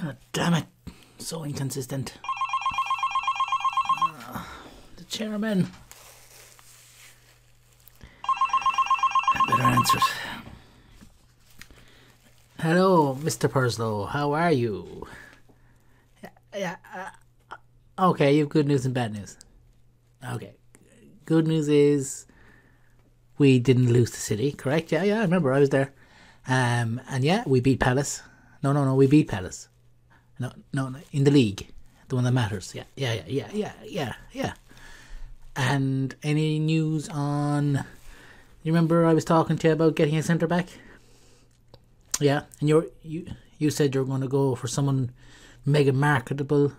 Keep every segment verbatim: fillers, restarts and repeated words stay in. God damn it. So inconsistent. Uh, the chairman. I better answer it. Hello, Mister Perslow. How are you? Yeah. Uh, okay, you have good news and bad news. Okay. Good news is we didn't lose to City, correct? Yeah, yeah, I remember. I was there. Um, and yeah, we beat Palace. No, no, no, we beat Palace. No, no, no, in the league. The one that matters. Yeah, yeah, yeah, yeah, yeah, yeah, yeah. And any news on... You remember I was talking to you about getting a centre-back? Yeah, and you're, you you said you're going to go for someone mega marketable,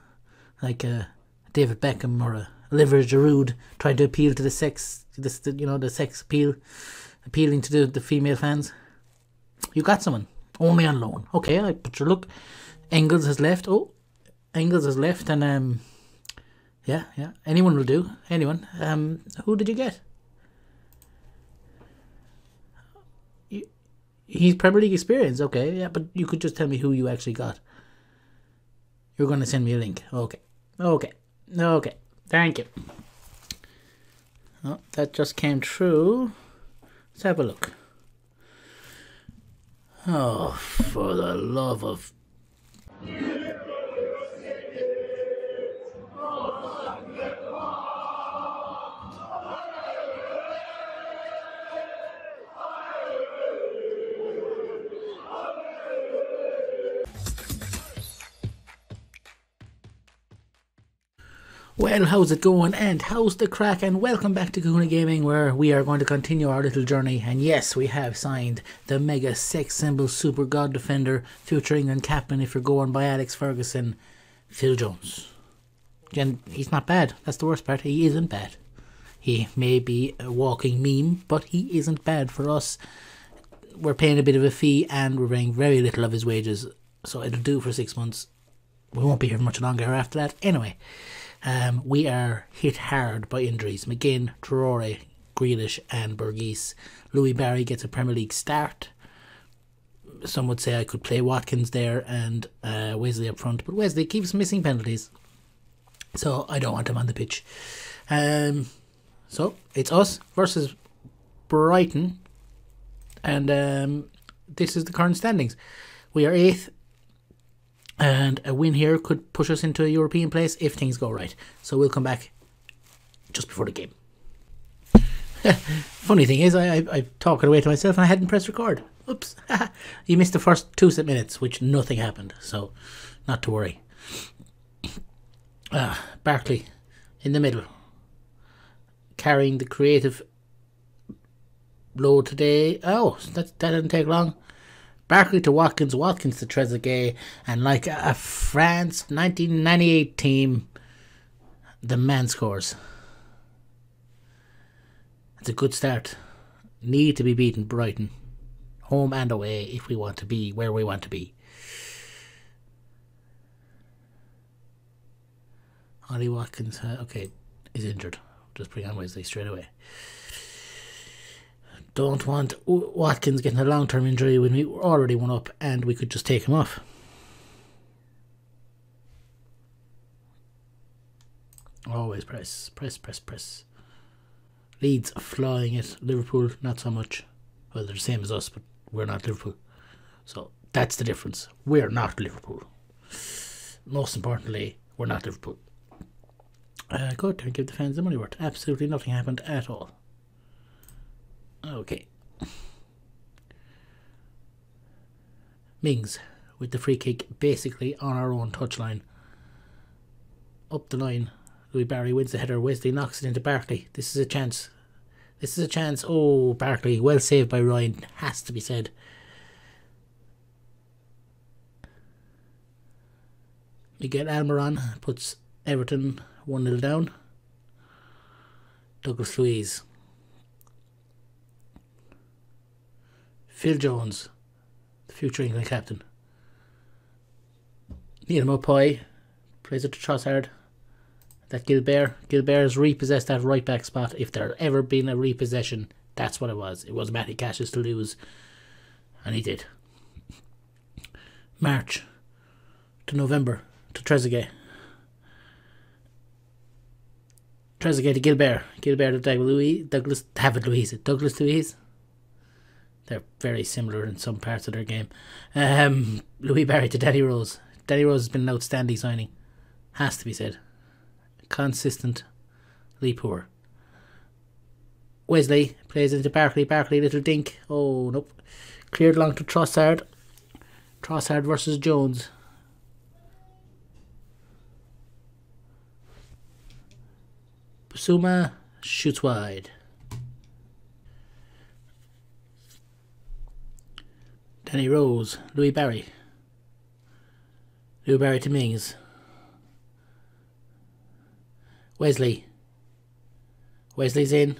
like a David Beckham or a Olivier Giroud, trying to appeal to the sex, this you know, the sex appeal, appealing to the, the female fans. You got someone, only on loan. Okay, I put your look. Engels has left. Oh, Engels has left, and um, yeah, yeah, anyone will do. Anyone. Um, who did you get? He's Premier League experience, okay, yeah, but you could just tell me who you actually got. You're going to send me a link. Okay, okay, okay, thank you. Oh, that just came through. Let's have a look. Oh, for the love of... Well, how's it going and how's the crack, and welcome back to Kahuna Gaming, where we are going to continue our little journey. And yes, we have signed the mega sex symbol super god defender, future England captain if you're going by Alex Ferguson, Phil Jones. And he's not bad, that's the worst part, he isn't bad. He may be a walking meme, but he isn't bad for us. We're paying a bit of a fee and we're paying very little of his wages, so it'll do for six months. We won't be here much longer after that, anyway. Um, we are hit hard by injuries. McGinn, Traore, Grealish and Burghese. Louis Barry gets a Premier League start. Some would say I could play Watkins there and uh, Wesley up front. But Wesley keeps missing penalties. So I don't want him on the pitch. Um, so it's us versus Brighton. And um, this is the current standings. We are eighth. And a win here could push us into a European place if things go right. So we'll come back just before the game. Funny thing is, I, I, I talk it away to myself and I hadn't pressed record. Oops. You missed the first two minutes, which nothing happened. So, not to worry. Ah, Barkley in the middle. Carrying the creative blow today. Oh, that, that didn't take long. Barkley to Watkins, Watkins to Trezeguet, and like a, a France nineteen ninety-eight team, the man scores. It's a good start. Need to be beaten, Brighton. Home and away if we want to be where we want to be. Ollie Watkins, uh, okay, is injured. Just bring on Wesley straight away. Don't want Watkins getting a long-term injury when we were already one up and we could just take him off. Always press, press, press, press. Leeds flying it. Liverpool, not so much. Well, they're the same as us, but we're not Liverpool. So that's the difference. We're not Liverpool. Most importantly, we're not Liverpool. Uh, go out there and give the fans the money worth. Absolutely nothing happened at all. Okay. Mings with the free kick basically on our own touchline. Up the line. Louis Barry wins the header. Wesley knocks it into Barkley. This is a chance. This is a chance. Oh, Barkley. Well saved by Ryan. Has to be said. Miguel Almiron puts Everton one nil down. Douglas Luiz. Phil Jones, the future England captain. Neil Mbwana Mopoy plays it to Trossard. That Gilbert. Gilbert has repossessed that right back spot. If there had ever been a repossession, that's what it was. It was Matty Cash's to lose. And he did. March to of November to Trezeguet. Trezeguet to Gilbert. Gilbert to Douglas Luiz. Douglas, David Luiz. Douglas Luiz. They're very similar in some parts of their game. Um, Louis Barry to Danny Rose. Danny Rose has been an outstanding signing. Has to be said. Consistently poor. Wesley plays into Barkley. Barkley, little dink. Oh, nope. Cleared along to Trossard. Trossard versus Jones. Pusuma shoots wide. Danny Rose, Louis Barry. Louis Barry to Mings. Wesley. Wesley's in.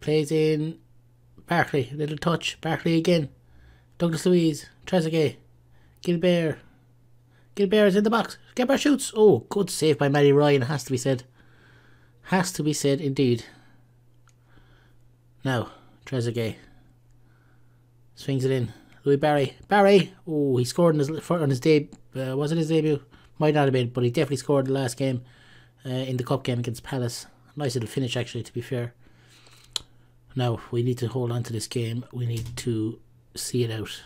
Plays in. Barkley. Little touch. Barkley again. Douglas Luiz. Trezeguet. Gilbert. Gilbert is in the box. Gilbert shoots. Oh, good save by Matty Ryan. Has to be said. Has to be said indeed. Now, Trezeguet. Swings it in. Louis Barry. Barry! Oh, he scored on his, on his debut. Uh, was it his debut? Might not have been, but he definitely scored the last game. Uh, in the cup game against Palace. Nice little finish, actually, to be fair. Now, we need to hold on to this game. We need to see it out.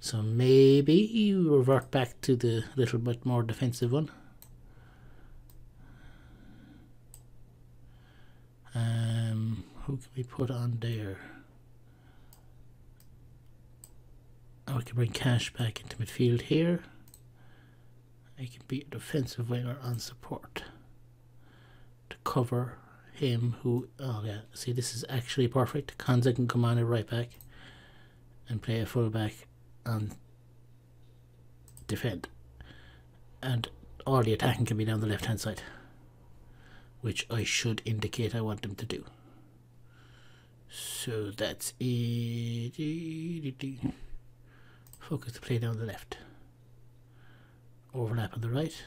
So maybe you revert back to the little bit more defensive one. Um, who can we put on there? Oh, we can bring Cash back into midfield here. I can be a defensive winger on support to cover him who... Oh, yeah. See, this is actually perfect. Konsa can come on at right back and play a full back and defend. And all the attacking can be down the left-hand side, which I should indicate I want them to do. So that's it. Focus the play down the left. Overlap on the right.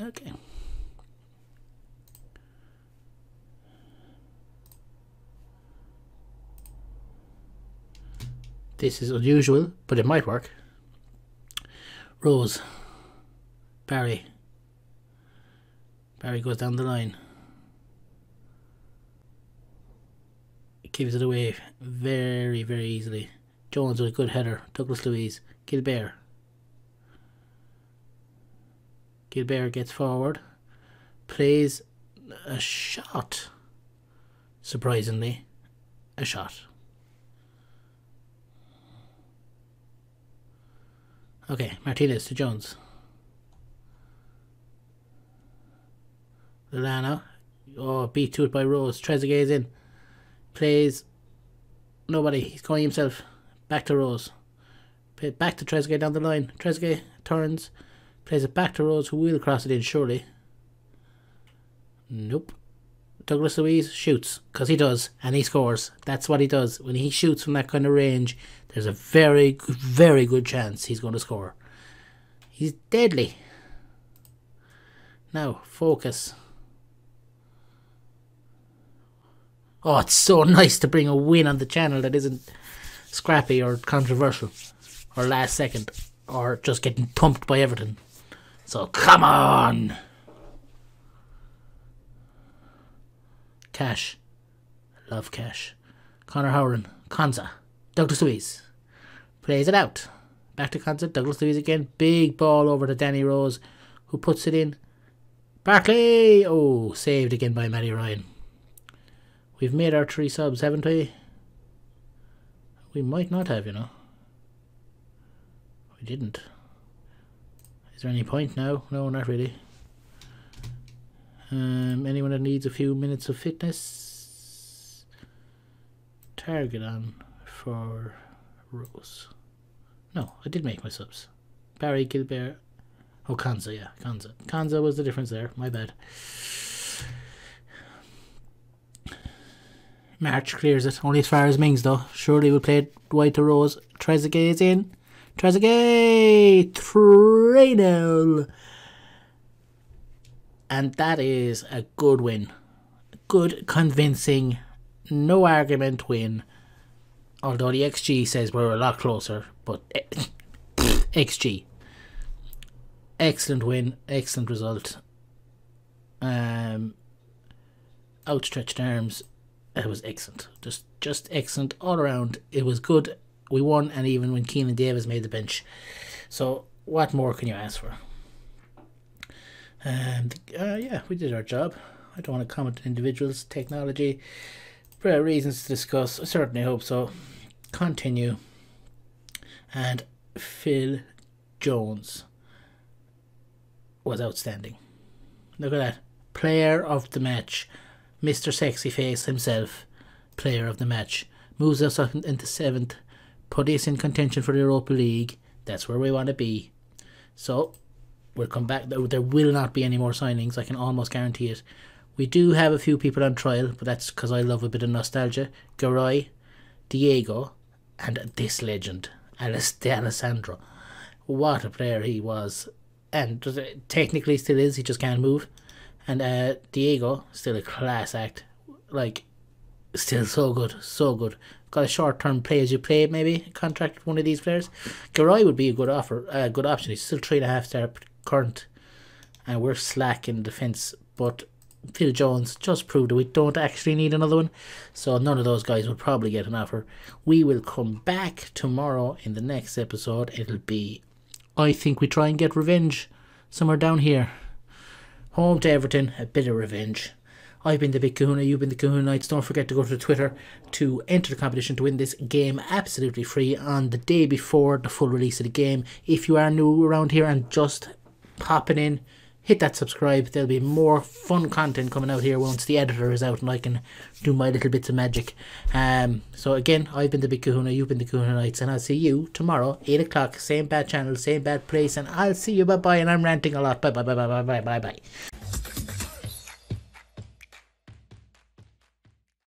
Okay. This is unusual, but it might work. Rose. Barry. Barry goes down the line. It gives it away very, very easily. Jones with a good header. Douglas Luiz. Gilbert. Gilbert gets forward. Plays a shot. Surprisingly, a shot. Okay, Martinez to Jones. Lallana. Oh, beat to it by Rose. Trezeguet is in. Plays. Nobody. He's going himself. Back to Rose. Back to Trezeguet down the line. Trezeguet turns. Plays it back to Rose, who will cross it in, surely. Nope. Douglas Luiz shoots, because he does, and he scores. That's what he does. When he shoots from that kind of range, there's a very, very good chance he's going to score. He's deadly. Now, focus. Oh, it's so nice to bring a win on the channel that isn't scrappy or controversial or last second or just getting pumped by Everton. So, come on! Cash. Love Cash. Connor Horan. Konsa. Douglas Luiz. Plays it out. Back to Konsa. Douglas Luiz again. Big ball over to Danny Rose, who puts it in. Barkley! Oh, saved again by Matty Ryan. We've made our three subs, haven't we? We might not have, you know. We didn't. Is there any point now? No, not really. Um, anyone that needs a few minutes of fitness? Target on for Rose. No, I did make my subs. Barry, Gilbert. Oh, Konsa, yeah, Konsa. Konsa was the difference there. My bad. March clears it. Only as far as Mings, though. Surely we'll play it wide to Rose. Trezeguet is in. Trezeguet, three nil. And that is a good win. Good, convincing, no argument win. Although the X G says we're a lot closer, but it, X G. Excellent win, excellent result. Um, outstretched arms, it was excellent. Just, just excellent all around. It was good. We won, and even when Keenan Davis made the bench. So what more can you ask for? And uh, yeah, we did our job. I don't want to comment on individuals, technology, for reasons to discuss. I certainly hope so. Continue. And Phil Jones was outstanding. Look at that. Player of the match. Mister Sexy Face himself. Player of the match. Moves us up into seventh. Put us in contention for the Europa League. That's where we want to be. So, we'll come back. There will not be any more signings. I can almost guarantee it. We do have a few people on trial, but that's because I love a bit of nostalgia. Garay, Diego, and this legend, Alessandro. What a player he was. And technically still is. He just can't move. And uh, Diego, still a class act. Like, still so good. So good. Got a short-term play as you play, maybe. Contract one of these players. Garay would be a good offer, a uh, good option. He's still three and a half star current. And we're slack in defence. But Phil Jones just proved that we don't actually need another one. So none of those guys will probably get an offer. We will come back tomorrow in the next episode. It'll be... I think we try and get revenge somewhere down here. Home to Everton, a bit of revenge. I've been the Big Kahuna, you've been the Kahuna Knights. Don't forget to go to Twitter to enter the competition to win this game absolutely free on the day before the full release of the game. If you are new around here and just popping in, hit that subscribe. There'll be more fun content coming out here once the editor is out and I can do my little bits of magic. Um, so again, I've been the Big Kahuna, you've been the Kahuna Knights, and I'll see you tomorrow, eight o'clock, same bad channel, same bad place, and I'll see you, bye-bye, and I'm ranting a lot. Bye-bye, bye-bye, bye-bye, bye-bye.